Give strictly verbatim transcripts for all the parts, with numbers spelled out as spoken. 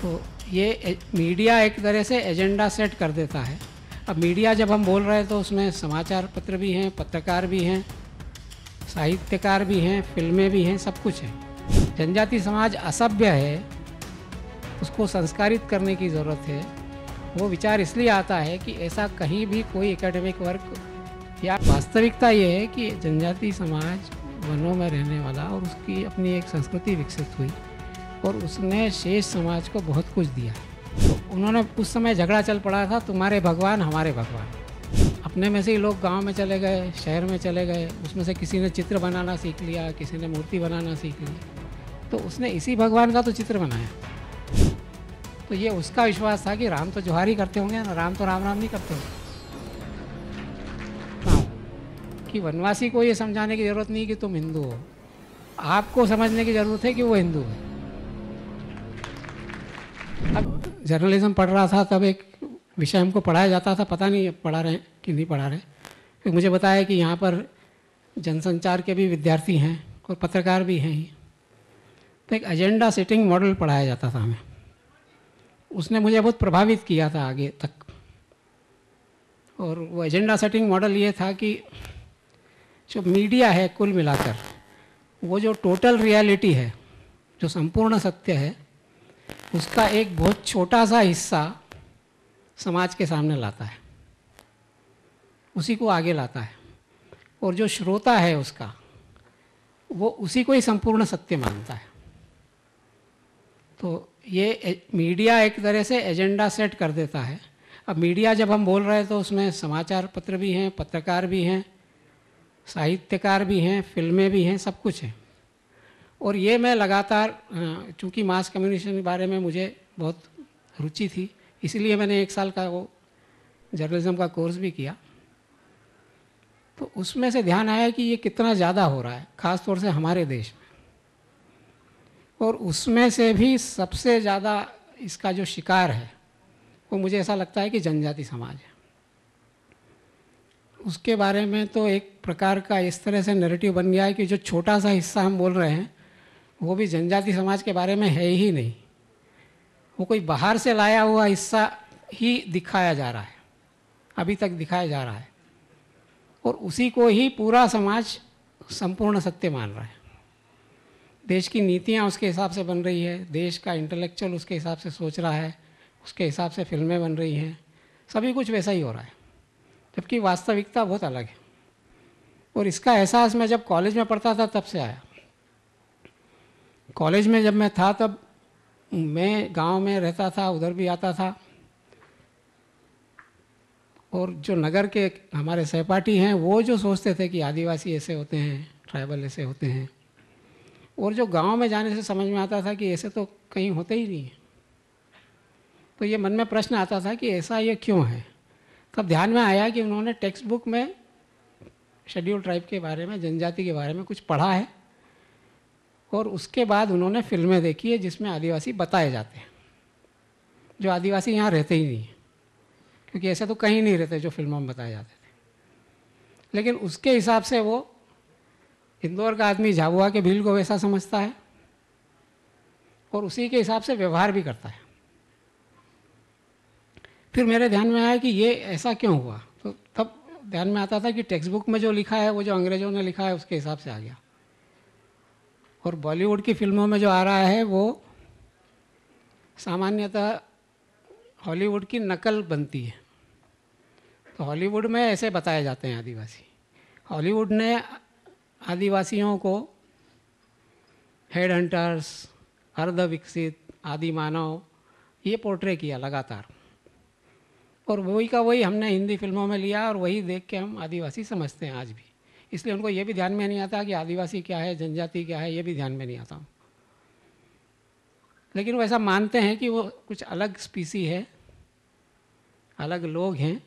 तो ये मीडिया एक तरह से एजेंडा सेट कर देता है। अब मीडिया जब हम बोल रहे हैं तो उसमें समाचार पत्र भी हैं, पत्रकार भी हैं, साहित्यकार भी हैं, फिल्में भी हैं, सब कुछ है। जनजाति समाज असभ्य है, उसको संस्कारित करने की ज़रूरत है। वो विचार इसलिए आता है कि ऐसा कहीं भी कोई एकेडमिक वर्क या वास्तविकता ये है कि जनजाति समाज वनों में रहने वाला और उसकी अपनी एक संस्कृति विकसित हुई और उसने शेष समाज को बहुत कुछ दिया। तो उन्होंने उस समय झगड़ा चल पड़ा था, तुम्हारे भगवान हमारे भगवान। अपने में से ही लोग गांव में चले गए, शहर में चले गए, उसमें से किसी ने चित्र बनाना सीख लिया, किसी ने मूर्ति बनाना सीख ली। तो उसने इसी भगवान का तो चित्र बनाया। तो ये उसका विश्वास था कि राम तो जोहार ही करते होंगे ना, राम तो राम राम नहीं करते होंगे। कि वनवासी को ये समझाने की ज़रूरत नहीं कि तुम हिंदू हो, आपको समझने की ज़रूरत है कि वो हिंदू है। अब जर्नलिज़्म पढ़ रहा था तब एक विषय हमको पढ़ाया जाता था, पता नहीं पढ़ा रहे हैं कि नहीं पढ़ा रहे, तो मुझे बताया कि यहाँ पर जनसंचार के भी विद्यार्थी हैं और पत्रकार भी हैं ही। तो एक एजेंडा सेटिंग मॉडल पढ़ाया जाता था हमें, उसने मुझे बहुत प्रभावित किया था आगे तक। और वो एजेंडा सेटिंग मॉडल ये था कि जो मीडिया है कुल मिलाकर, वो जो टोटल रियलिटी है, जो संपूर्ण सत्य है, उसका एक बहुत छोटा सा हिस्सा समाज के सामने लाता है, उसी को आगे लाता है। और जो श्रोता है उसका, वो उसी को ही संपूर्ण सत्य मानता है। तो ये मीडिया एक तरह से एजेंडा सेट कर देता है। अब मीडिया जब हम बोल रहे हैं तो उसमें समाचार पत्र भी हैं, पत्रकार भी हैं, साहित्यकार भी हैं, फिल्में भी हैं, सब कुछ है। और ये मैं लगातार, चूँकि मास कम्युनिकेशन के बारे में मुझे बहुत रुचि थी, इसलिए मैंने एक साल का वो जर्नलिज़्म का कोर्स भी किया। तो उसमें से ध्यान आया कि ये कितना ज़्यादा हो रहा है, ख़ास तौर से हमारे देश में। और उसमें से भी सबसे ज़्यादा इसका जो शिकार है वो मुझे ऐसा लगता है कि जनजाति समाज है। उसके बारे में तो एक प्रकार का इस तरह से नैरेटिव बन गया है कि जो छोटा सा हिस्सा हम बोल रहे हैं वो भी जनजाति समाज के बारे में है ही नहीं, वो कोई बाहर से लाया हुआ हिस्सा ही दिखाया जा रहा है, अभी तक दिखाया जा रहा है। और उसी को ही पूरा समाज संपूर्ण सत्य मान रहा है। देश की नीतियाँ उसके हिसाब से बन रही है, देश का इंटेलेक्चुअल उसके हिसाब से सोच रहा है, उसके हिसाब से फिल्में बन रही हैं, सभी कुछ वैसा ही हो रहा है, जबकि वास्तविकता बहुत अलग है। और इसका एहसास मैं जब कॉलेज में पढ़ता था तब से आया। कॉलेज में जब मैं था तब मैं गांव में रहता था, उधर भी आता था, और जो नगर के हमारे सहपाठी हैं वो जो सोचते थे कि आदिवासी ऐसे होते हैं, ट्राइबल ऐसे होते हैं, और जो गांव में जाने से समझ में आता था कि ऐसे तो कहीं होते ही नहीं। तो ये मन में प्रश्न आता था कि ऐसा ये क्यों है। तब ध्यान में आया कि उन्होंने टेक्स्ट बुक में शेड्यूल ट्राइब के बारे में, जनजाति के बारे में कुछ पढ़ा है, और उसके बाद उन्होंने फिल्में देखी है जिसमें आदिवासी बताए जाते हैं, जो आदिवासी यहाँ रहते ही नहीं, क्योंकि ऐसे तो कहीं नहीं रहते जो फिल्मों में बताए जाते थे। लेकिन उसके हिसाब से वो इंदौर का आदमी झाबुआ के भील को वैसा समझता है और उसी के हिसाब से व्यवहार भी करता है। फिर मेरे ध्यान में आया कि ये ऐसा क्यों हुआ। तो तब ध्यान में आता था कि टेक्स्ट बुक में जो लिखा है वो जो अंग्रेज़ों ने लिखा है उसके हिसाब से आ गया, और बॉलीवुड की फिल्मों में जो आ रहा है वो सामान्यतः हॉलीवुड की नकल बनती है। तो हॉलीवुड में ऐसे बताए जाते हैं आदिवासी। हॉलीवुड ने आदिवासियों को हेड हंटर्स, अर्धविकसित, आदिमानव, ये पोर्ट्रे किया लगातार, और वही का वही हमने हिंदी फिल्मों में लिया और वही देख के हम आदिवासी समझते हैं आज भी। इसलिए उनको ये भी ध्यान में नहीं आता कि आदिवासी क्या है, जनजाति क्या है, ये भी ध्यान में नहीं आता। लेकिन वो ऐसा मानते हैं कि वो कुछ अलग स्पीसी है, अलग लोग हैं,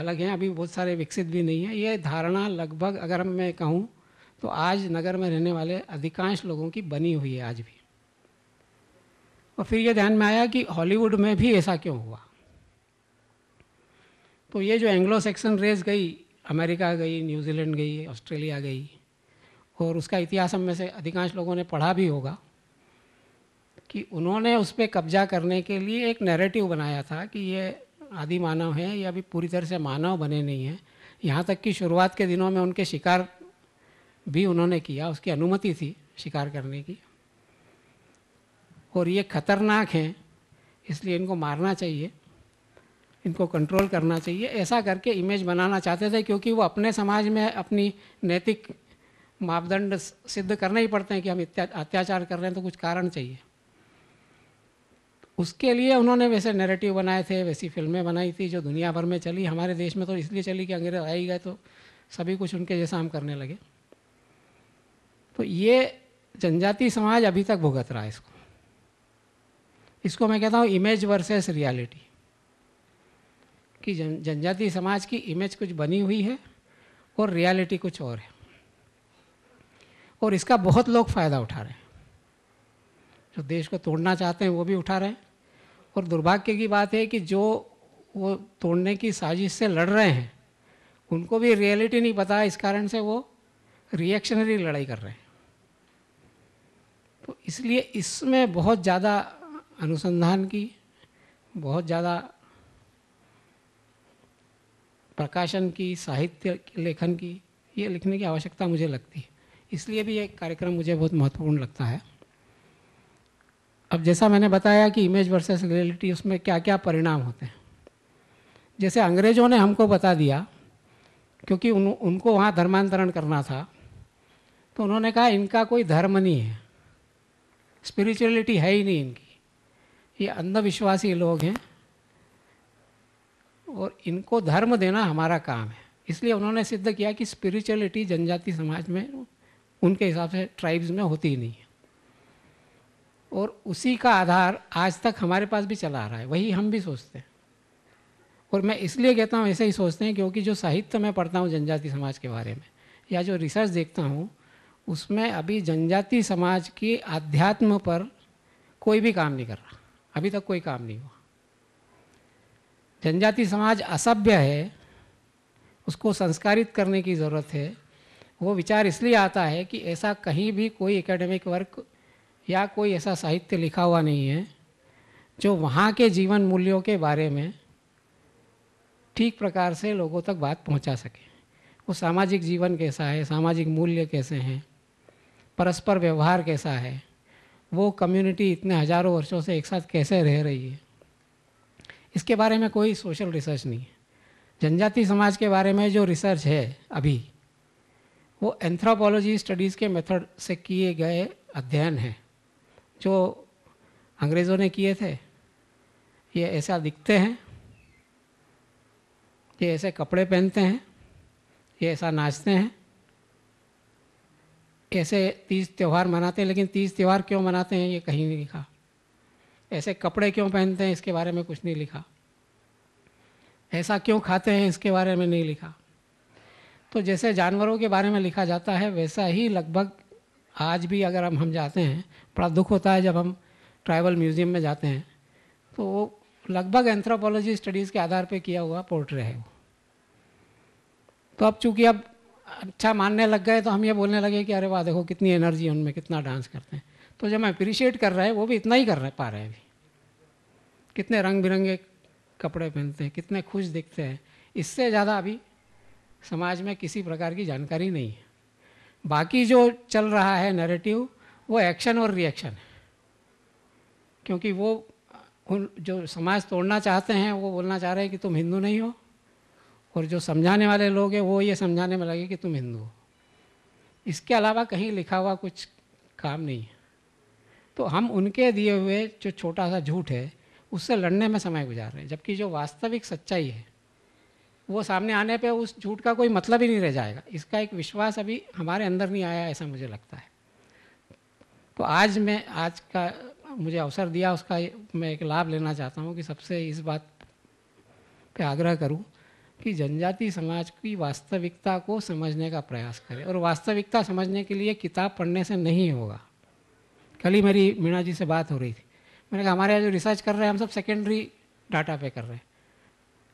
अलग हैं, अभी बहुत सारे विकसित भी नहीं है। ये धारणा लगभग, अगर मैं कहूँ तो, आज नगर में रहने वाले अधिकांश लोगों की बनी हुई है आज भी। और फिर ये ध्यान में आया कि हॉलीवुड में भी ऐसा क्यों हुआ। तो ये जो एंग्लो सेक्सन रेस गई, अमेरिका गई, न्यूजीलैंड गई, ऑस्ट्रेलिया गई, और उसका इतिहास हम में से अधिकांश लोगों ने पढ़ा भी होगा कि उन्होंने उस पर कब्जा करने के लिए एक नैरेटिव बनाया था कि ये आदि मानव हैं, ये अभी पूरी तरह से मानव बने नहीं हैं। यहाँ तक कि शुरुआत के दिनों में उनके शिकार भी उन्होंने किया, उसकी अनुमति थी शिकार करने की। और ये खतरनाक हैं, इसलिए इनको मारना चाहिए, इनको कंट्रोल करना चाहिए, ऐसा करके इमेज बनाना चाहते थे। क्योंकि वो अपने समाज में अपनी नैतिक मापदंड सिद्ध करने ही पड़ते हैं कि हम अत्याचार कर रहे हैं तो कुछ कारण चाहिए। उसके लिए उन्होंने वैसे नैरेटिव बनाए थे, वैसी फिल्में बनाई थी जो दुनिया भर में चली। हमारे देश में तो इसलिए चली कि अंग्रेज आए गए तो सभी कुछ उनके जैसा हम करने लगे। तो ये जनजातीय समाज अभी तक भुगत रहा है इसको। इसको मैं कहता हूँ इमेज वर्सेस रियलिटी, कि जन जनजातीय समाज की इमेज कुछ बनी हुई है और रियलिटी कुछ और है। और इसका बहुत लोग फ़ायदा उठा रहे हैं, जो देश को तोड़ना चाहते हैं वो भी उठा रहे हैं। और दुर्भाग्य की बात है कि जो वो तोड़ने की साजिश से लड़ रहे हैं उनको भी रियलिटी नहीं पता है, इस कारण से वो रिएक्शनरी लड़ाई कर रहे हैं। तो इसलिए इसमें बहुत ज़्यादा अनुसंधान की, बहुत ज़्यादा प्रकाशन की, साहित्य लेखन की, ये लिखने की आवश्यकता मुझे लगती है। इसलिए भी ये कार्यक्रम मुझे बहुत महत्वपूर्ण लगता है। अब जैसा मैंने बताया कि इमेज वर्सेस रियलिटी, उसमें क्या क्या परिणाम होते हैं। जैसे अंग्रेज़ों ने हमको बता दिया, क्योंकि उन उनको वहाँ धर्मांतरण करना था, तो उन्होंने कहा इनका कोई धर्म नहीं है, स्पिरिचुअलिटी है ही नहीं इनकी, ये अंधविश्वासी लोग हैं और इनको धर्म देना हमारा काम है। इसलिए उन्होंने सिद्ध किया कि स्पिरिचुअलिटी जनजाति समाज में उनके हिसाब से ट्राइब्स में होती ही नहीं है। और उसी का आधार आज तक हमारे पास भी चला आ रहा है, वही हम भी सोचते हैं। और मैं इसलिए कहता हूँ ऐसे ही सोचते हैं क्योंकि जो साहित्य मैं पढ़ता हूँ जनजाति समाज के बारे में, या जो रिसर्च देखता हूँ, उसमें अभी जनजाति समाज की आध्यात्म पर कोई भी काम नहीं कर रहा, अभी तक कोई काम नहीं हुआ। जनजाति समाज असभ्य है, उसको संस्कारित करने की ज़रूरत है। वो विचार इसलिए आता है कि ऐसा कहीं भी कोई एकेडमिक वर्क या कोई ऐसा साहित्य लिखा हुआ नहीं है जो वहाँ के जीवन मूल्यों के बारे में ठीक प्रकार से लोगों तक बात पहुँचा सके। वो सामाजिक जीवन कैसा है, सामाजिक मूल्य कैसे हैं, परस्पर व्यवहार कैसा है, वो कम्युनिटी इतने हज़ारों वर्षों से एक साथ कैसे रह रही है, इसके बारे में कोई सोशल रिसर्च नहीं है। जनजाति समाज के बारे में जो रिसर्च है अभी, वो एंथ्रोपोलॉजी स्टडीज़ के मेथड से किए गए अध्ययन हैं जो अंग्रेज़ों ने किए थे। ये ऐसा दिखते हैं, ये ऐसे कपड़े पहनते हैं, ये ऐसा नाचते हैं, ऐसे तीज त्यौहार मनाते हैं। लेकिन तीज त्यौहार क्यों मनाते हैं ये कहीं नहीं लिखा। ऐसे कपड़े क्यों पहनते हैं इसके बारे में कुछ नहीं लिखा। ऐसा क्यों खाते हैं इसके बारे में नहीं लिखा। तो जैसे जानवरों के बारे में लिखा जाता है वैसा ही लगभग आज भी अगर हम हम जाते हैं, बड़ा दुख होता है जब हम ट्राइबल म्यूज़ियम में जाते हैं तो वो लगभग एंथ्रोपोलॉजी स्टडीज़ के आधार पर किया हुआ पोर्ट्रे है वो। तो अब चूँकि अब अच्छा मानने लग गए तो हम ये बोलने लगे कि अरे वाह देखो कितनी एनर्जी है उनमें, कितना डांस करते हैं। तो जब हम अप्रिशिएट कर रहे हैं वो भी इतना ही कर रहे पा रहे हैं। अभी कितने रंग बिरंगे कपड़े पहनते हैं, कितने खुश दिखते हैं, इससे ज़्यादा अभी समाज में किसी प्रकार की जानकारी नहीं है। बाकी जो चल रहा है नैरेटिव वो एक्शन और रिएक्शन है, क्योंकि वो उन जो समाज तोड़ना चाहते हैं वो बोलना चाह रहे हैं कि तुम हिंदू नहीं हो, और जो समझाने वाले लोग हैं वो ये समझाने में लगे कि तुम हिंदू हो। इसके अलावा कहीं लिखा हुआ कुछ काम नहीं है। तो हम उनके दिए हुए जो छोटा सा झूठ है उससे लड़ने में समय गुजार रहे हैं, जबकि जो वास्तविक सच्चाई है वो सामने आने पे उस झूठ का कोई मतलब ही नहीं रह जाएगा। इसका एक विश्वास अभी हमारे अंदर नहीं आया, ऐसा मुझे लगता है। तो आज मैं आज का मुझे अवसर दिया उसका मैं एक लाभ लेना चाहता हूँ कि सबसे इस बात पर आग्रह करूँ कि जनजाति समाज की वास्तविकता को समझने का प्रयास करें। और वास्तविकता समझने के लिए किताब पढ़ने से नहीं होगा। कल ही मेरी मीणा जी से बात हो रही थी, मैंने कहा हमारे यहाँ जो रिसर्च कर रहे हैं हम सब सेकेंडरी डाटा पे कर रहे हैं।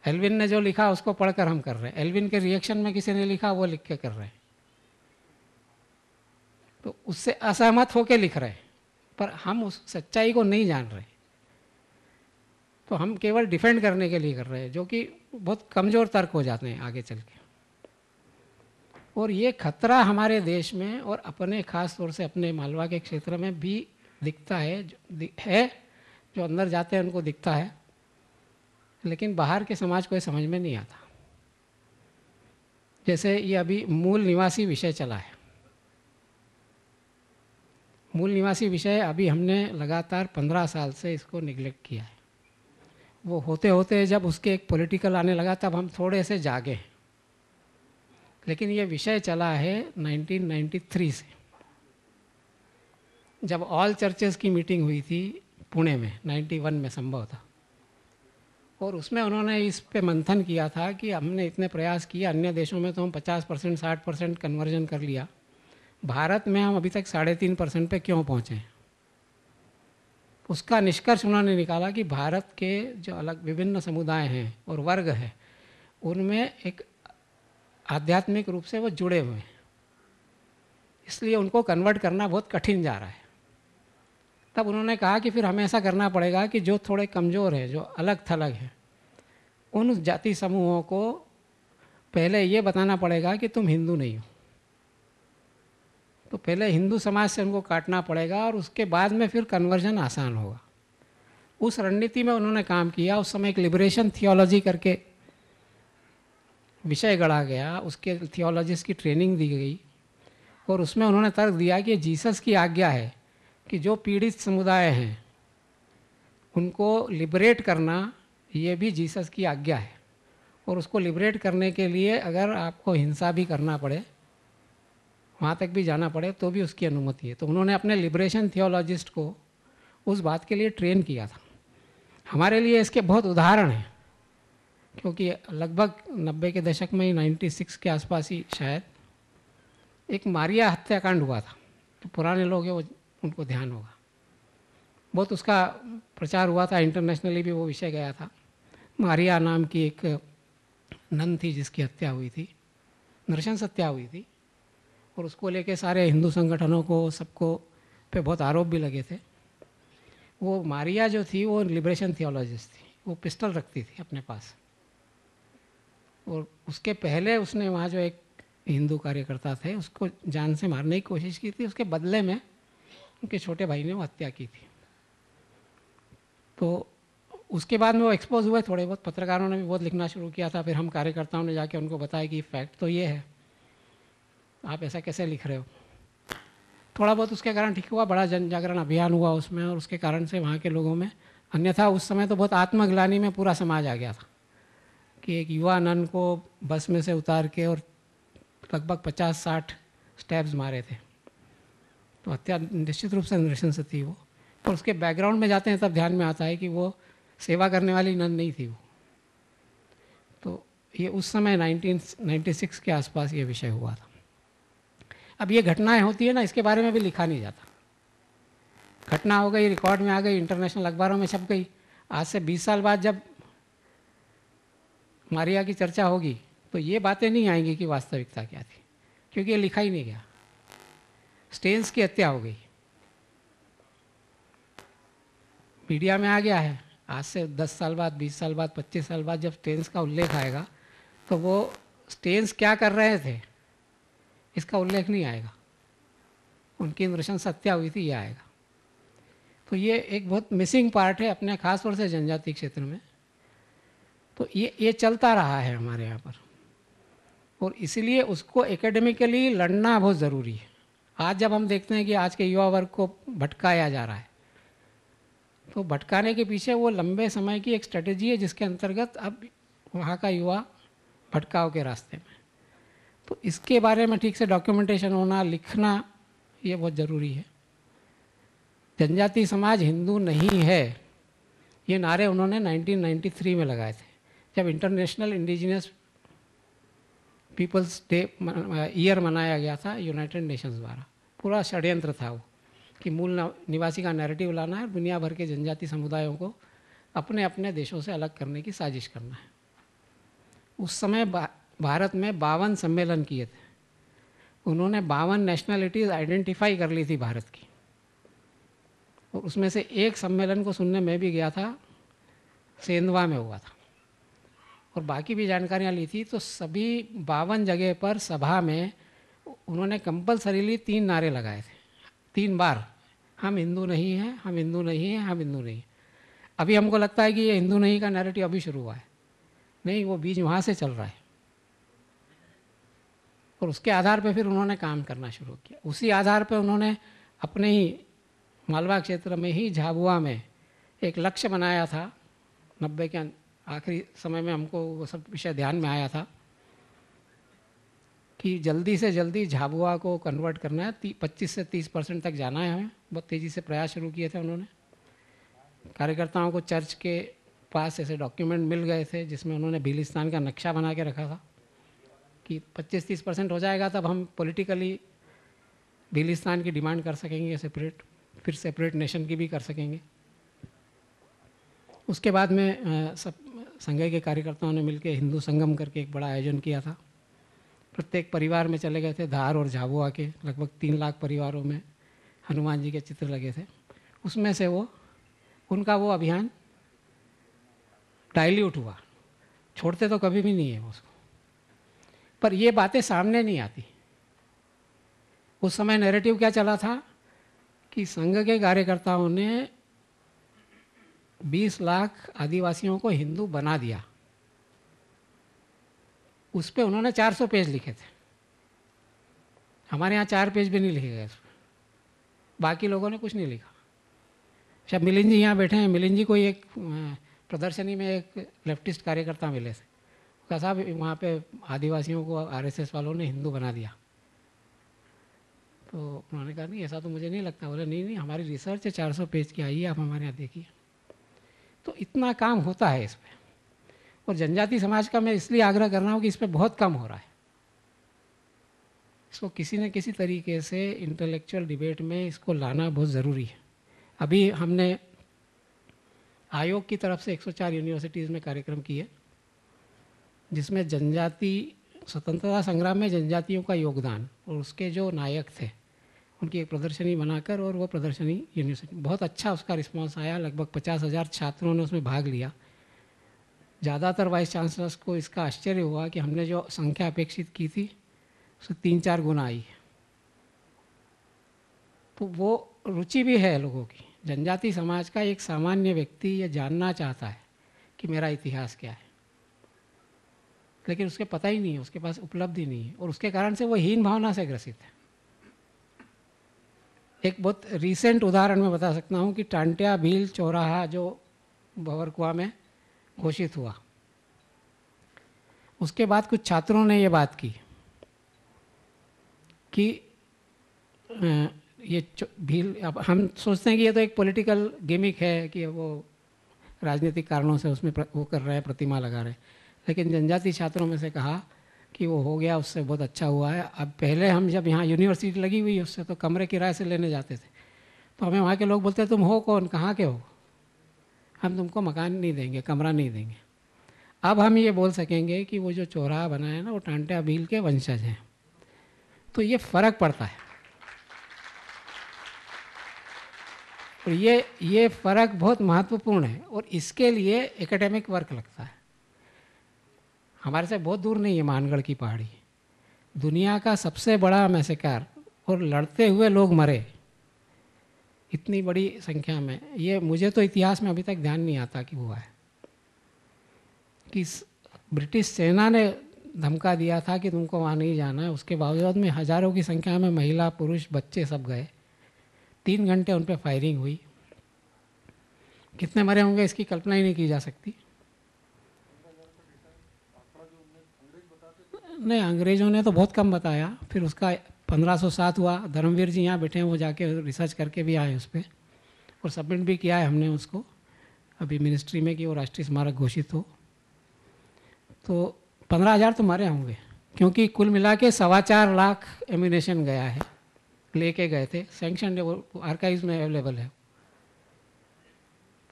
एल्विन ने जो लिखा उसको पढ़कर हम कर रहे हैं, एल्विन के रिएक्शन में किसी ने लिखा वो लिख के कर रहे हैं, तो उससे असहमत होकर लिख रहे हैं। पर हम उस सच्चाई को नहीं जान रहे, तो हम केवल डिफेंड करने के लिए कर रहे हैं, जो कि बहुत कमज़ोर तर्क हो जाते हैं आगे चल के। और ये खतरा हमारे देश में और अपने ख़ास तौर से अपने मालवा के क्षेत्र में भी दिखता है, जो है जो अंदर जाते हैं उनको दिखता है, लेकिन बाहर के समाज को ये समझ में नहीं आता। जैसे ये अभी मूल निवासी विषय चला है, मूल निवासी विषय अभी हमने लगातार पंद्रह साल से इसको निगलेक्ट किया है। वो होते होते जब उसके एक पॉलिटिकल आने लगा तब हम थोड़े से जागे, लेकिन ये विषय चला है नाइनटीन नाइंटी थ्री से, जब ऑल चर्चेस की मीटिंग हुई थी पुणे में नाइंटी वन में संभव था, और उसमें उन्होंने इस पे मंथन किया था कि हमने इतने प्रयास किए, अन्य देशों में तो हम पचास परसेंट साठ परसेंट कन्वर्जन कर लिया, भारत में हम अभी तक साढ़े तीन परसेंट पर क्यों पहुँचे। उसका निष्कर्ष उन्होंने निकाला कि भारत के जो अलग विभिन्न समुदाय हैं और वर्ग हैं उनमें एक आध्यात्मिक रूप से वो जुड़े हुए हैं, इसलिए उनको कन्वर्ट करना बहुत कठिन जा रहा है। तब उन्होंने कहा कि फिर हमें ऐसा करना पड़ेगा कि जो थोड़े कमज़ोर हैं, जो अलग थलग हैं, उन जाति समूहों को पहले ये बताना पड़ेगा कि तुम हिंदू नहीं हो, तो पहले हिंदू समाज से उनको काटना पड़ेगा और उसके बाद में फिर कन्वर्जन आसान होगा। उस रणनीति में उन्होंने काम किया। उस समय एक लिबरेशन थियोलॉजी करके विषय गढ़ा गया, उसके थियोलॉजिस्ट की ट्रेनिंग दी गई, और उसमें उन्होंने तर्क दिया कि जीसस की आज्ञा है कि जो पीड़ित समुदाय हैं उनको लिबरेट करना, ये भी जीसस की आज्ञा है, और उसको लिबरेट करने के लिए अगर आपको हिंसा भी करना पड़े, वहाँ तक भी जाना पड़े, तो भी उसकी अनुमति है। तो उन्होंने अपने लिबरेशन थियोलॉजिस्ट को उस बात के लिए ट्रेन किया था। हमारे लिए इसके बहुत उदाहरण हैं, क्योंकि लगभग नब्बे के दशक में, छियानवे के आसपास ही शायद, एक मारिया हत्याकांड हुआ था। तो पुराने लोग हैं, वो उनको ध्यान होगा। बहुत उसका प्रचार हुआ था, इंटरनेशनली भी वो विषय गया था। मारिया नाम की एक नन थी जिसकी हत्या हुई थी, नृशंस हत्या हुई थी, और उसको लेके सारे हिंदू संगठनों को, सबको पे बहुत आरोप भी लगे थे। वो मारिया जो थी वो लिबरेशन थियोलॉजिस्ट थी, वो पिस्टल रखती थी अपने पास, और उसके पहले उसने वहाँ जो एक हिंदू कार्यकर्ता थे उसको जान से मारने की कोशिश की थी, उसके बदले में उनके छोटे भाई ने वो हत्या की थी। तो उसके बाद में वो एक्सपोज हुए, थोड़े बहुत पत्रकारों ने भी बहुत लिखना शुरू किया था। फिर हम कार्यकर्ताओं ने जाके उनको बताया कि फैक्ट तो ये है, आप ऐसा कैसे लिख रहे हो। थोड़ा बहुत उसके कारण ठीक हुआ, बड़ा जन जागरण अभियान हुआ उसमें, और उसके कारण से वहाँ के लोगों में, अन्यथा उस समय तो बहुत आत्मग्लानी में पूरा समाज आ गया था कि एक युवा नन को बस में से उतार के और लगभग पचास साठ स्टेप्स मारे थे। तो हत्या निश्चित रूप से नृशंस थी वो, और उसके बैकग्राउंड में जाते हैं तब ध्यान में आता है कि वो सेवा करने वाली नन नहीं थी वो। तो ये उस समय नाइनटीन नाइन्टी सिक्स के आसपास ये विषय हुआ था। अब ये घटनाएं होती है ना, इसके बारे में भी लिखा नहीं जाता। घटना हो गई, रिकॉर्ड में आ गई, इंटरनेशनल अखबारों में छप गई। आज से बीस साल बाद जब मारिया की चर्चा होगी तो ये बातें नहीं आएंगी कि वास्तविकता क्या थी, क्योंकि ये लिखा ही नहीं गया। स्टेन्स की हत्या हो गई, मीडिया में आ गया है। आज से दस साल बाद, बीस साल बाद, पच्चीस साल बाद जब स्टेन्स का उल्लेख आएगा तो वो स्टेन्स क्या कर रहे थे इसका उल्लेख नहीं आएगा, उनकी नृशंस हत्या हुई थी, यह आएगा। तो ये एक बहुत मिसिंग पार्ट है अपने खास तौर से जनजातीय क्षेत्र में। तो ये ये चलता रहा है हमारे यहाँ पर, और इसीलिए उसको एकेडमिकली लड़ना बहुत ज़रूरी है। आज जब हम देखते हैं कि आज के युवा वर्ग को भटकाया जा रहा है, तो भटकाने के पीछे वो लंबे समय की एक स्ट्रेटजी है जिसके अंतर्गत अब वहाँ का युवा भटकाव के रास्ते में। तो इसके बारे में ठीक से डॉक्यूमेंटेशन होना, लिखना, ये बहुत ज़रूरी है। जनजाति समाज हिंदू नहीं है, ये नारे उन्होंने नाइनटीन नाइंटी थ्री में लगाए थे, जब international indigenous peoples day year मनाया गया था यूनाइटेड नेशंस द्वारा। पूरा षड्यंत्र था वो कि मूल निवासी का नैरेटिव लाना है और दुनिया भर के जनजाति समुदायों को अपने अपने देशों से अलग करने की साजिश करना है। उस समय बा, भारत में बावन सम्मेलन किए थे उन्होंने, बावन नेशनैलिटीज़ आइडेंटिफाई कर ली थी भारत की, और उसमें से एक सम्मेलन को सुनने में भी गया था, सेंधवा में हुआ था, और बाकी भी जानकारियाँ ली थी। तो सभी बावन जगह पर सभा में उन्होंने कंपलसरीली तीन नारे लगाए थे, तीन बार, हम हिंदू नहीं हैं, हम हिंदू नहीं हैं, हम हिंदू नहीं। अभी हमको लगता है कि ये हिंदू नहीं का नैरेटिव अभी शुरू हुआ है, नहीं, वो बीज वहाँ से चल रहा है। और उसके आधार पे फिर उन्होंने काम करना शुरू किया। उसी आधार पे उन्होंने अपने ही मालवा क्षेत्र में ही झाबुआ में एक लक्ष्य बनाया था। नब्बे के आखिरी समय में हमको वो सब विषय ध्यान में आया था कि जल्दी से जल्दी झाबुआ को कन्वर्ट करना है, पच्चीस से तीस परसेंट तक जाना है हमें। बहुत तेज़ी से प्रयास शुरू किए थे उन्होंने। कार्यकर्ताओं को चर्च के पास ऐसे डॉक्यूमेंट मिल गए थे जिसमें उन्होंने भिलिस्तान का नक्शा बना के रखा था कि पच्चीस तीस परसेंट हो जाएगा तब हम पॉलिटिकली भिलिस्तान की डिमांड कर सकेंगे सेपरेट, फिर सेपरेट नेशन की भी कर सकेंगे। उसके बाद में सब संघ के कार्यकर्ताओं ने मिलकर हिंदू संगम करके एक बड़ा आयोजन किया था। प्रत्येक परिवार में चले गए थे, धार और झाबुआ के लगभग तीन लाख परिवारों में हनुमान जी के चित्र लगे थे। उसमें से वो उनका वो अभियान डाइल्यूट हुआ। छोड़ते तो कभी भी नहीं है उसको, पर ये बातें सामने नहीं आती। उस समय नैरेटिव क्या चला था कि संघ के कार्यकर्ताओं ने बीस लाख आदिवासियों को हिंदू बना दिया। उस पर उन्होंने चार सौ पेज लिखे थे, हमारे यहाँ चार पेज भी नहीं लिखे गए। बाकी लोगों ने कुछ नहीं लिखा। शायद मिलिंद जी यहाँ बैठे हैं, मिलिंद जी को एक प्रदर्शनी में एक लेफ्टिस्ट कार्यकर्ता मिले थे, कहा साहब वहाँ पे आदिवासियों को आरएसएस वालों ने हिंदू बना दिया। तो उन्होंने कहा नहीं, ऐसा तो मुझे नहीं लगता। बोले नहीं नहीं, हमारी रिसर्च है, चार सौ पेज की आई है, आप हमारे यहाँ देखिए। तो इतना काम होता है इस पर। और जनजाति समाज का मैं इसलिए आग्रह कर रहा हूँ कि इस पर बहुत कम हो रहा है। इसको किसी न किसी तरीके से इंटेलेक्चुअल डिबेट में इसको लाना बहुत ज़रूरी है। अभी हमने आयोग की तरफ से एक सौ चार यूनिवर्सिटीज़ में कार्यक्रम किए जिसमें जनजाति स्वतंत्रता संग्राम में जनजातियों का योगदान और उसके जो नायक थे उनकी एक प्रदर्शनी बनाकर, और वो प्रदर्शनी यूनिवर्सिटी, बहुत अच्छा उसका रिस्पांस आया। लगभग पचास हज़ार छात्रों ने उसमें भाग लिया। ज़्यादातर वाइस चांसलर्स को इसका आश्चर्य हुआ कि हमने जो संख्या अपेक्षित की थी उससे तीन चार गुना आई। तो वो रुचि भी है लोगों की। जनजाति समाज का एक सामान्य व्यक्ति ये जानना चाहता है कि मेरा इतिहास क्या है, लेकिन उसके पता ही नहीं है, उसके पास उपलब्धि नहीं है, और उसके कारण से वो हीन भावना से ग्रसित है। एक बहुत रीसेंट उदाहरण मैं बता सकता हूँ कि टांटिया भील चौराहा जो भंवरकुआ में घोषित हुआ, उसके बाद कुछ छात्रों ने ये बात की कि ये भील, अब हम सोचते हैं कि ये तो एक पॉलिटिकल गिमिक है कि वो राजनीतिक कारणों से उसमें वो कर रहे हैं, प्रतिमा लगा रहे हैं, लेकिन जनजाति छात्रों में से कहा कि वो हो गया, उससे बहुत अच्छा हुआ है। अब पहले हम जब यहाँ यूनिवर्सिटी लगी हुई है उससे तो कमरे किराए से लेने जाते थे, तो हमें वहाँ के लोग बोलते तुम हो कौन, कहाँ के हो, हम तुमको मकान नहीं देंगे, कमरा नहीं देंगे। अब हम ये बोल सकेंगे कि वो जो चौराहा बना है ना वो टांटिया भील के वंशज हैं। तो ये फ़र्क पड़ता है, और ये ये फ़र्क बहुत महत्वपूर्ण है, और इसके लिए एकेडमिक वर्क लगता है। हमारे से बहुत दूर नहीं है मानगढ़ की पहाड़ी, दुनिया का सबसे बड़ा मैसेकार, और लड़ते हुए लोग मरे इतनी बड़ी संख्या में। ये मुझे तो इतिहास में अभी तक ध्यान नहीं आता कि हुआ है कि ब्रिटिश सेना ने धमका दिया था कि तुमको वहाँ नहीं जाना है, उसके बावजूद में हज़ारों की संख्या में महिला पुरुष बच्चे सब गए। तीन घंटे उन पर फायरिंग हुई, कितने मरे होंगे इसकी कल्पना ही नहीं की जा सकती। नहीं, अंग्रेज़ों ने तो बहुत कम बताया। फिर उसका पंद्रह सौ सात हुआ, धर्मवीर जी यहाँ बैठे हैं, वो जाके रिसर्च करके भी आए उस पर, और सबमिट भी किया है हमने उसको अभी मिनिस्ट्री में कि वो राष्ट्रीय स्मारक घोषित हो। तो पंद्रह हज़ार तो मारे होंगे, क्योंकि कुल मिला के सवा चार लाख एम्यूनेशन गया है, लेके गए थे, सैंक्शन आर्काइव्स में अवेलेबल है।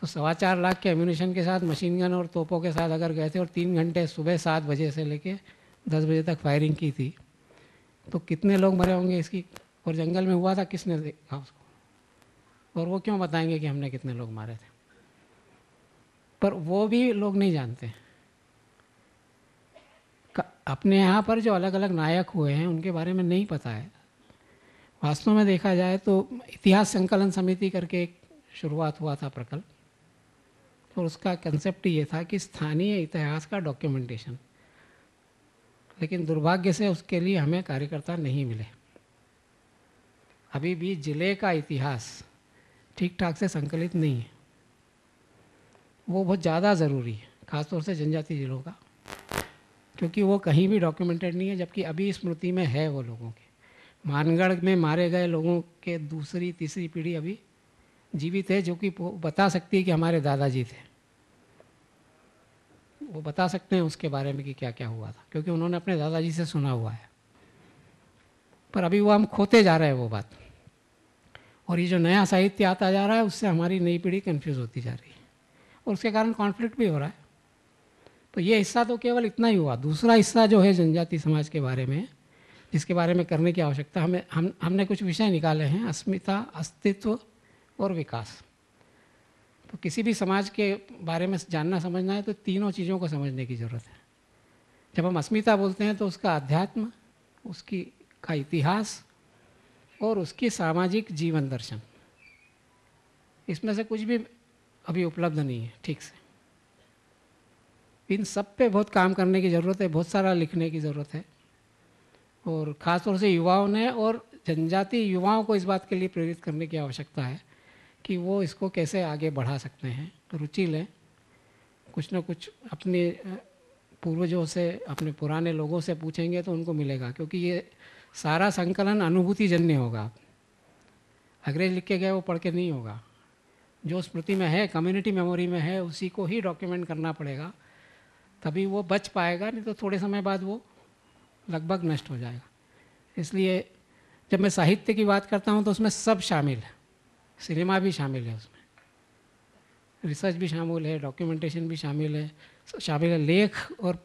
तो सवा चार लाख के एम्यूनेशन के साथ, मशीन गन और तोपों के साथ अगर गए थे, और तीन घंटे सुबह सात बजे से लेके दस बजे तक फायरिंग की थी, तो कितने लोग मरे होंगे इसकी, और जंगल में हुआ था, किसने देखा उसको, और वो क्यों बताएंगे कि हमने कितने लोग मारे थे, पर वो भी लोग नहीं जानते। अपने यहाँ पर जो अलग अलग नायक हुए हैं उनके बारे में नहीं पता है। वास्तव में देखा जाए तो इतिहास संकलन समिति करके एक शुरुआत हुआ था प्रकल्प, और उसका कंसेप्ट ये था कि स्थानीय इतिहास का डॉक्यूमेंटेशन, लेकिन दुर्भाग्य से उसके लिए हमें कार्यकर्ता नहीं मिले। अभी भी ज़िले का इतिहास ठीक ठाक से संकलित नहीं है, वो बहुत ज़्यादा ज़रूरी है, ख़ासतौर से जनजातीय ज़िलों का, क्योंकि वो कहीं भी डॉक्यूमेंटेड नहीं है, जबकि अभी स्मृति में है वो लोगों के। मानगढ़ में मारे गए लोगों के दूसरी तीसरी पीढ़ी अभी जीवित है, जो कि बता सकती है कि हमारे दादाजी थे, वो बता सकते हैं उसके बारे में कि क्या क्या हुआ था, क्योंकि उन्होंने अपने दादाजी से सुना हुआ है। पर अभी वो हम खोते जा रहे हैं वो बात, और ये जो नया साहित्य आता जा रहा है उससे हमारी नई पीढ़ी कन्फ्यूज़ होती जा रही है, और उसके कारण कॉन्फ्लिक्ट भी हो रहा है। तो ये हिस्सा तो केवल इतना ही हुआ। दूसरा हिस्सा जो है जनजाति समाज के बारे में, जिसके बारे में करने की आवश्यकता हमें, हम हमने कुछ विषय निकाले हैं, अस्मिता, अस्तित्व और विकास। तो किसी भी समाज के बारे में जानना समझना है तो तीनों चीज़ों को समझने की ज़रूरत है। जब हम अस्मिता बोलते हैं तो उसका अध्यात्म, उसकी का इतिहास और उसकी सामाजिक जीवन दर्शन, इसमें से कुछ भी अभी उपलब्ध नहीं है ठीक से। इन सब पे बहुत काम करने की ज़रूरत है, बहुत सारा लिखने की ज़रूरत है, और ख़ासतौर से युवाओं ने और जनजाति युवाओं को इस बात के लिए प्रेरित करने की आवश्यकता है कि वो इसको कैसे आगे बढ़ा सकते हैं। रुचि लें, कुछ ना कुछ अपने पूर्वजों से, अपने पुराने लोगों से पूछेंगे तो उनको मिलेगा, क्योंकि ये सारा संकलन अनुभूतिजन्य होगा। अंग्रेज लिख के गए वो पढ़ के नहीं होगा, जो स्मृति में है, कम्युनिटी मेमोरी में है, उसी को ही डॉक्यूमेंट करना पड़ेगा, तभी वो बच पाएगा, नहीं तो थोड़े समय बाद वो लगभग नष्ट हो जाएगा। इसलिए जब मैं साहित्य की बात करता हूँ तो उसमें सब शामिल है, सिनेमा भी शामिल है, उसमें रिसर्च भी शामिल है, डॉक्यूमेंटेशन भी शामिल है, शामिल है लेख और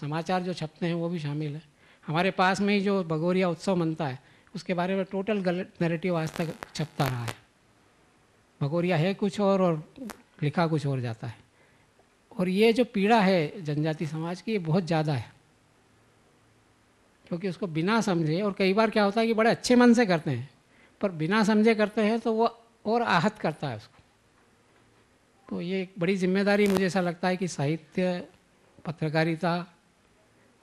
समाचार जो छपते हैं वो भी शामिल है। हमारे पास में ही जो भगोरिया उत्सव मनता है उसके बारे में टोटल गलत नैरेटिव आज तक छपता रहा है। भगोरिया है कुछ और और लिखा कुछ और जाता है, और ये जो पीड़ा है जनजाति समाज की ये बहुत ज़्यादा है, क्योंकि उसको बिना समझे, और कई बार क्या होता है कि बड़े अच्छे मन से करते हैं पर बिना समझे करते हैं तो वो और आहत करता है उसको। तो ये एक बड़ी जिम्मेदारी मुझे ऐसा लगता है कि साहित्य, पत्रकारिता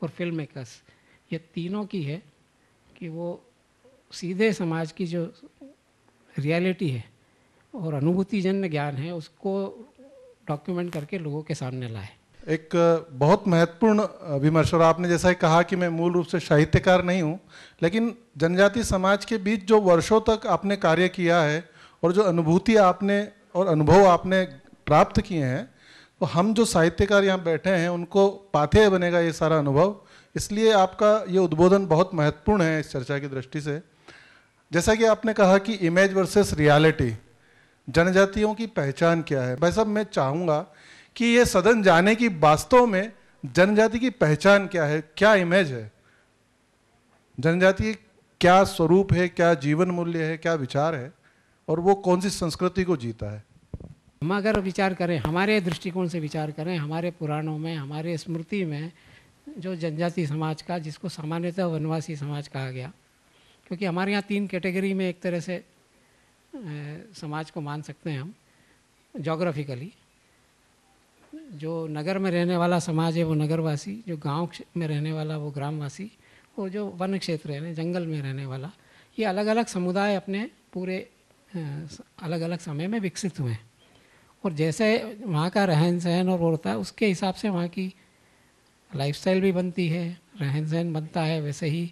और फिल्म मेकर्स, ये तीनों की है कि वो सीधे समाज की जो रियलिटी है और अनुभूतिजन्य ज्ञान है उसको डॉक्यूमेंट करके लोगों के सामने लाए। एक बहुत महत्वपूर्ण विमर्श, और आपने जैसा ही कहा कि मैं मूल रूप से साहित्यकार नहीं हूँ, लेकिन जनजाति समाज के बीच जो वर्षों तक आपने कार्य किया है और जो अनुभूति आपने और अनुभव आपने प्राप्त किए हैं, तो हम जो साहित्यकार यहाँ बैठे हैं उनको पाथेय बनेगा ये सारा अनुभव। इसलिए आपका ये उद्बोधन बहुत महत्वपूर्ण है इस चर्चा की दृष्टि से। जैसा कि आपने कहा कि इमेज वर्सेस रियलिटी, जनजातियों की पहचान क्या है, भाई साहब मैं चाहूँगा कि ये सदन जाने की वास्तव में जनजाति की पहचान क्या है, क्या इमेज है जनजाति, क्या स्वरूप है, क्या जीवन मूल्य है, क्या विचार है, और वो कौन सी संस्कृति को जीता है। हम अगर विचार करें, हमारे दृष्टिकोण से विचार करें, हमारे पुराणों में, हमारे स्मृति में जो जनजाति समाज का, जिसको सामान्यतः वनवासी समाज कहा गया, क्योंकि हमारे यहाँ तीन कैटेगरी में एक तरह से समाज को मान सकते हैं हम जोग्राफिकली। जो नगर में रहने वाला समाज है वो नगरवासी, जो गांव में रहने वाला वो ग्रामवासी, और जो वन क्षेत्र है, जंगल में रहने वाला, ये अलग अलग समुदाय अपने पूरे अलग अलग समय में विकसित हुए हैं, और जैसे वहाँ का रहन सहन और वो होता है उसके हिसाब से वहाँ की लाइफस्टाइल भी बनती है, रहन सहन बनता है, वैसे ही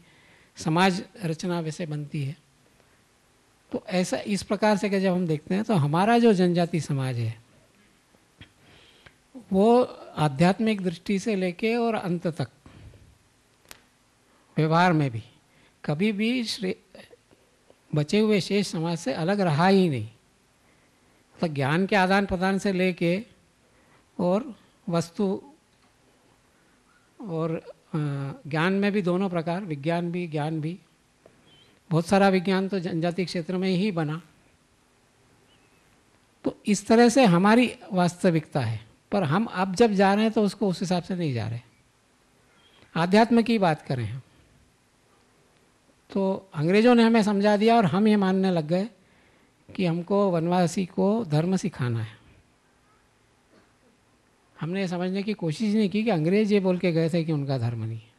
समाज रचना वैसे बनती है। तो ऐसा इस प्रकार से कि जब हम देखते हैं तो हमारा जो जनजाति समाज है वो आध्यात्मिक दृष्टि से लेके और अंत तक व्यवहार में भी कभी भी बचे हुए शेष समाज से अलग रहा ही नहीं। तो ज्ञान के आदान प्रदान से लेके और वस्तु और ज्ञान में भी दोनों प्रकार, विज्ञान भी ज्ञान भी, बहुत सारा विज्ञान तो जनजाति क्षेत्र में ही बना, तो इस तरह से हमारी वास्तविकता है, पर हम अब जब जा रहे हैं तो उसको उस हिसाब से नहीं जा रहे। आध्यात्म की बात करें हम तो अंग्रेज़ों ने हमें समझा दिया और हम ये मानने लग गए कि हमको वनवासी को धर्म सिखाना है। हमने समझने की कोशिश नहीं की कि अंग्रेज़ ये बोल के गए थे कि उनका धर्म नहीं है।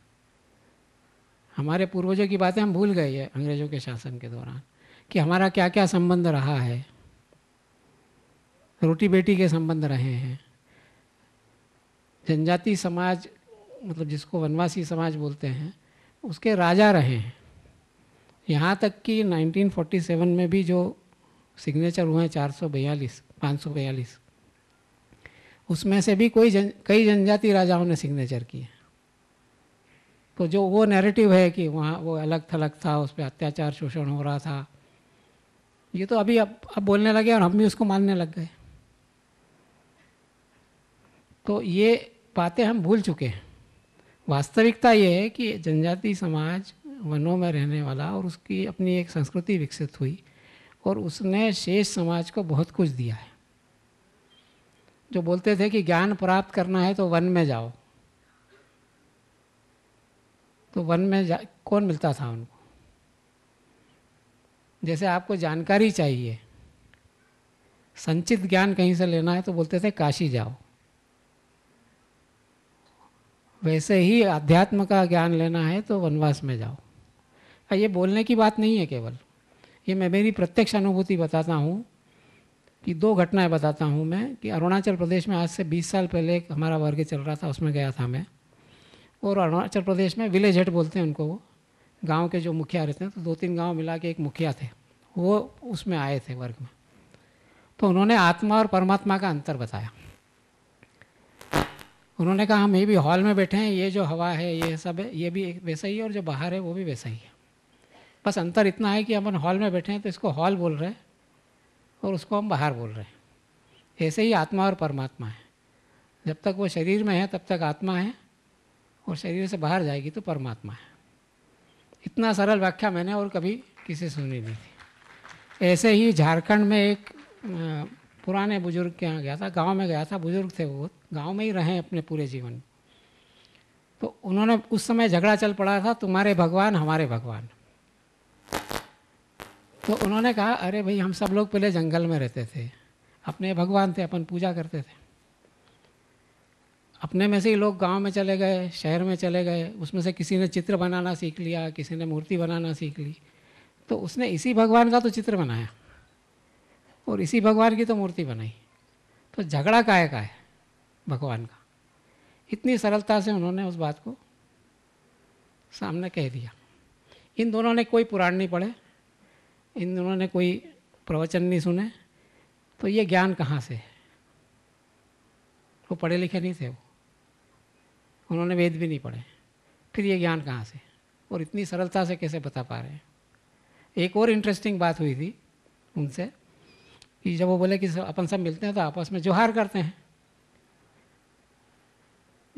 हमारे पूर्वजों की बातें हम भूल गए हैं अंग्रेज़ों के शासन के दौरान कि हमारा क्या क्या संबंध रहा है, रोटी बेटी के संबंध रहे हैं। जनजाति समाज मतलब जिसको वनवासी समाज बोलते हैं उसके राजा रहे हैं। यहाँ तक कि उन्नीस सौ सैंतालीस में भी जो सिग्नेचर हुए हैं चार सौ बयालीस, पाँच सौ बयालीस, उसमें से भी कोई जन कई जनजाति राजाओं ने सिग्नेचर किए। तो जो वो नैरेटिव है कि वहाँ वो अलग थलग था, उस पर अत्याचार शोषण हो रहा था, ये तो अभी अब अब बोलने लगे और हम भी उसको मानने लग गए। तो ये बातें हम भूल चुके हैं। वास्तविकता ये है कि जनजाति समाज वनों में रहने वाला और उसकी अपनी एक संस्कृति विकसित हुई और उसने शेष समाज को बहुत कुछ दिया है। जो बोलते थे कि ज्ञान प्राप्त करना है तो वन में जाओ, तो वन में जा कौन मिलता था उनको? जैसे आपको जानकारी चाहिए, संचित ज्ञान कहीं से लेना है तो बोलते थे काशी जाओ। वैसे ही अध्यात्म का ज्ञान लेना है तो वनवास में जाओ। ये बोलने की बात नहीं है केवल, ये मैं मेरी प्रत्यक्ष अनुभूति बताता हूँ कि दो घटनाएं बताता हूँ मैं कि अरुणाचल प्रदेश में आज से बीस साल पहले एक हमारा वर्ग चल रहा था, उसमें गया था मैं। और अरुणाचल प्रदेश में विलेज हेड बोलते हैं उनको, वो गाँव के जो मुखिया रहते हैं, तो दो तीन गाँव मिला के एक मुखिया थे, वो उसमें आए थे वर्ग में। तो उन्होंने आत्मा और परमात्मा का अंतर बताया। उन्होंने कहा हम ये भी हॉल में बैठे हैं, ये जो हवा है ये सब है, ये भी वैसा ही है और जो बाहर है वो भी वैसा ही है, बस अंतर इतना है कि अपन हॉल में बैठे हैं तो इसको हॉल बोल रहे हैं और उसको हम बाहर बोल रहे हैं। ऐसे ही आत्मा और परमात्मा है, जब तक वो शरीर में है तब तक आत्मा है और शरीर से बाहर जाएगी तो परमात्मा है। इतना सरल व्याख्या मैंने और कभी किसी सुनी नहीं थी। ऐसे ही झारखंड में एक पुराने बुजुर्ग के यहाँ गया था, गांव में गया था, बुजुर्ग थे वो, गांव में ही रहे अपने पूरे जीवन। तो उन्होंने उस समय झगड़ा चल पड़ा था, तुम्हारे भगवान हमारे भगवान। तो उन्होंने कहा अरे भाई हम सब लोग पहले जंगल में रहते थे, अपने भगवान थे, अपन पूजा करते थे। अपने में से ही लोग गांव में चले गए, शहर में चले गए, उसमें से किसी ने चित्र बनाना सीख लिया, किसी ने मूर्ति बनाना सीख ली, तो उसने इसी भगवान का तो चित्र बनाया और इसी भगवान की तो मूर्ति बनाई, तो झगड़ा काहे का है भगवान का। इतनी सरलता से उन्होंने उस बात को सामने कह दिया। इन दोनों ने कोई पुराण नहीं पढ़े, इन दोनों ने कोई प्रवचन नहीं सुने, तो ये ज्ञान कहाँ से है? वो पढ़े लिखे नहीं थे, वो उन्होंने वेद भी नहीं पढ़े, फिर ये ज्ञान कहाँ से और इतनी सरलता से कैसे बता पा रहे हैं? एक और इंटरेस्टिंग बात हुई थी उनसे कि जब वो बोले कि अपन सब मिलते हैं तो आपस में जोहार करते हैं,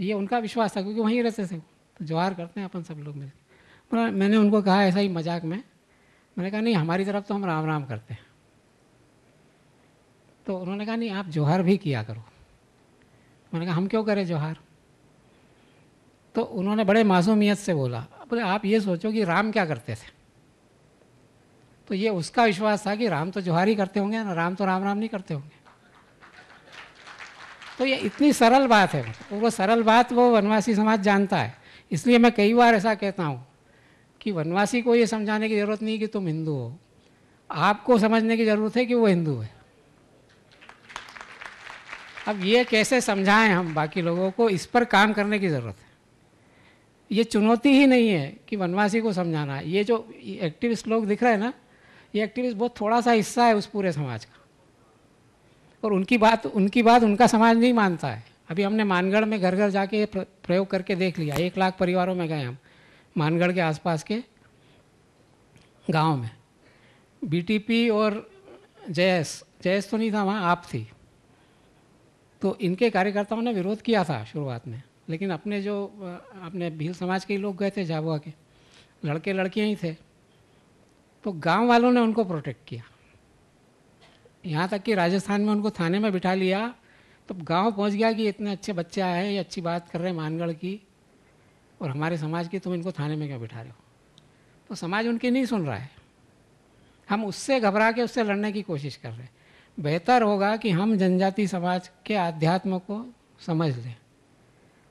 ये उनका विश्वास था क्योंकि वहीं रहते थे, तो जोहार करते हैं अपन सब लोग मिलकर। मैंने उनको कहा ऐसा ही मजाक में, मैंने कहा नहीं हमारी तरफ तो हम राम राम करते हैं। तो उन्होंने कहा नहीं आप जोहार भी किया करो। मैंने कहा हम क्यों करें जोहार? तो उन्होंने बड़े मासूमियत से बोला, बोले आप ये सोचो कि राम क्या करते थे। तो ये उसका विश्वास था कि राम तो जोहार ही करते होंगे ना, राम तो राम राम नहीं करते होंगे। तो ये इतनी सरल बात है, तो वो सरल बात वो वनवासी समाज जानता है। इसलिए मैं कई बार ऐसा कहता हूँ कि वनवासी को ये समझाने की ज़रूरत नहीं कि तुम हिंदू हो, आपको समझने की ज़रूरत है कि वो हिंदू है। अब ये कैसे समझाएं हम बाकी लोगों को, इस पर काम करने की ज़रूरत है। ये चुनौती ही नहीं है कि वनवासी को समझाना। ये जो एक्टिविस्ट लोग दिख रहे हैं ना, ये एक्टिविस्ट बहुत थोड़ा सा हिस्सा है उस पूरे समाज का, और उनकी बात उनकी बात उनका समाज नहीं मानता है। अभी हमने मानगढ़ में घर घर जाके प्रयोग करके देख लिया, एक लाख परिवारों में गए हम मानगढ़ के आसपास के गांव में। बीटीपी और जेएस जेएस तो नहीं था वहाँ, आप थी, तो इनके कार्यकर्ताओं ने विरोध किया था शुरुआत में, लेकिन अपने जो अपने भील समाज के लोग गए थे, झाबुआ के लड़के लड़कियाँ ही थे, तो गांव वालों ने उनको प्रोटेक्ट किया। यहाँ तक कि राजस्थान में उनको थाने में बिठा लिया तो गांव पहुंच गया कि इतने अच्छे बच्चा है, ये अच्छी बात कर रहे हैं मानगढ़ की और हमारे समाज की, तुम इनको थाने में क्या बिठा रहे हो। तो समाज उनकी नहीं सुन रहा है, हम उससे घबरा के उससे लड़ने की कोशिश कर रहे हैं। बेहतर होगा कि हम जनजाति समाज के आध्यात्म को समझ लें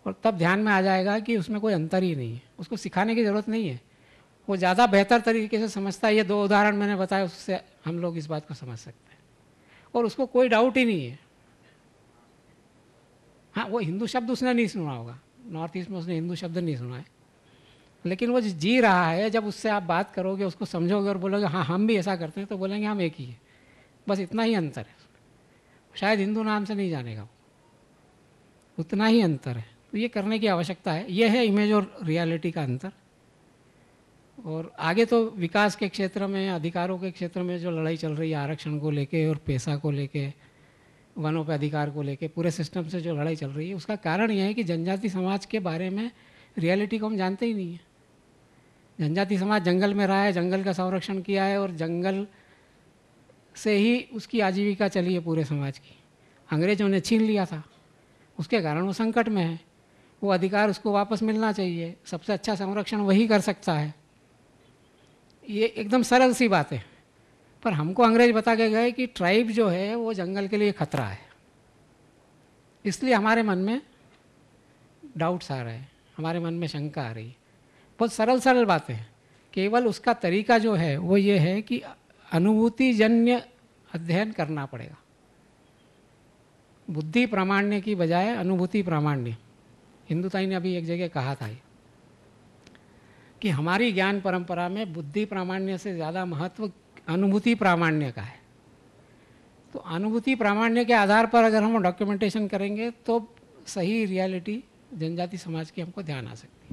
और तब ध्यान में आ जाएगा कि उसमें कोई अंतर ही नहीं है, उसको सिखाने की ज़रूरत नहीं है, वो ज़्यादा बेहतर तरीके से समझता है। ये दो उदाहरण मैंने बताया, उससे हम लोग इस बात को समझ सकते हैं और उसको कोई डाउट ही नहीं है। हाँ, वो हिंदू शब्द उसने नहीं सुना होगा, नॉर्थ ईस्ट में उसने हिंदू शब्द नहीं सुना है, लेकिन वो जी रहा है। जब उससे आप बात करोगे, उसको समझोगे और बोलोगे हाँ हम भी ऐसा करते हैं, तो बोलेंगे हम एक ही है, बस इतना ही अंतर है। शायद हिंदू नाम से नहीं जानेगा वो, उतना ही अंतर है। तो ये करने की आवश्यकता है। ये है इमेज और रियलिटी का अंतर। और आगे तो विकास के क्षेत्र में, अधिकारों के क्षेत्र में जो लड़ाई चल रही है, आरक्षण को लेके और पैसा को लेके, वनों पे अधिकार को लेके, पूरे सिस्टम से जो लड़ाई चल रही है, उसका कारण यह है कि जनजाति समाज के बारे में रियलिटी को हम जानते ही नहीं है। जनजाति समाज जंगल में रहा है, जंगल का संरक्षण किया है और जंगल से ही उसकी आजीविका चली है पूरे समाज की। अंग्रेजों ने छीन लिया था, उसके कारण वो संकट में है। वो अधिकार उसको वापस मिलना चाहिए, सबसे अच्छा संरक्षण वही कर सकता है। ये एकदम सरल सी बात है, पर हमको अंग्रेज बता के गए कि ट्राइब जो है वो जंगल के लिए खतरा है, इसलिए हमारे मन में डाउट्स आ रहे हैं, हमारे मन में शंका आ रही है। बहुत सरल सरल बातें हैं, केवल उसका तरीका जो है वो ये है कि अनुभूतिजन्य अध्ययन करना पड़ेगा। बुद्धि प्रामाण्य की बजाय अनुभूति प्रामाण्य, हिंदुताई ने अभी एक जगह कहा था कि हमारी ज्ञान परंपरा में बुद्धि प्रामाण्य से ज़्यादा महत्व अनुभूति प्रामाण्य का है। तो अनुभूति प्रामाण्य के आधार पर अगर हम डॉक्यूमेंटेशन करेंगे तो सही रियलिटी जनजाति समाज की हमको ध्यान आ सकती है।